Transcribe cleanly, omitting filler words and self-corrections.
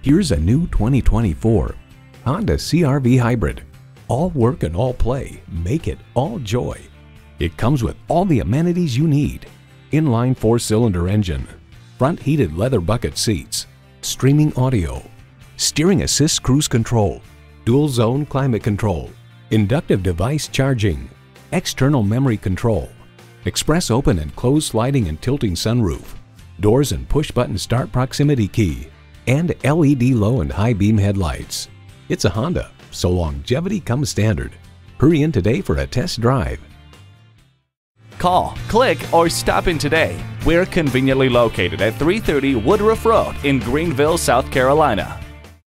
Here's a new 2024 Honda CR-V Hybrid. All work and all play, make it all joy. It comes with all the amenities you need. Inline 4-cylinder engine, front heated leather bucket seats, streaming audio, steering assist cruise control, dual zone climate control, inductive device charging, external memory control, express open and close sliding and tilting sunroof, doors and push button start proximity key, and LED low and high beam headlights. It's a Honda, so longevity comes standard. Hurry in today for a test drive. Call, click, or stop in today. We're conveniently located at 330 Woodruff Road in Greenville, South Carolina.